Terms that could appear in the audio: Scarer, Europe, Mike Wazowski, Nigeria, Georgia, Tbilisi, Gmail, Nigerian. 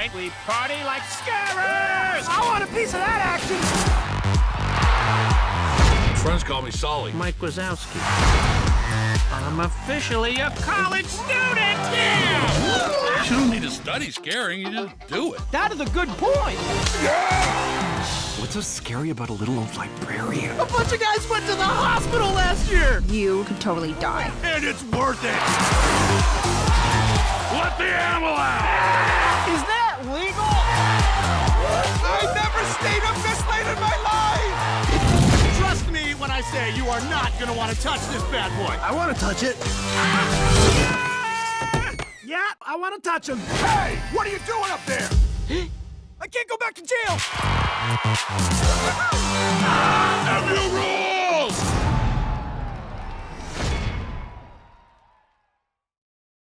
night, we party like scarers! I want a piece of that action! Friends call me Solly. Mike Wazowski. I'm officially a college student! Yeah! You don't need to study scaring, you just do it. That is a good point! Yeah! What's so scary about a little old librarian? A bunch of guys went to the hospital last year! You could totally die. And it's worth it! Let the animal out! Is that legal? I never stayed up this late in my life! Trust me when I say you are not gonna want to touch this bad boy. I want to touch it. Yeah, I want to touch him. Hey, what are you doing up there? I can't go back to jail! Have you rules?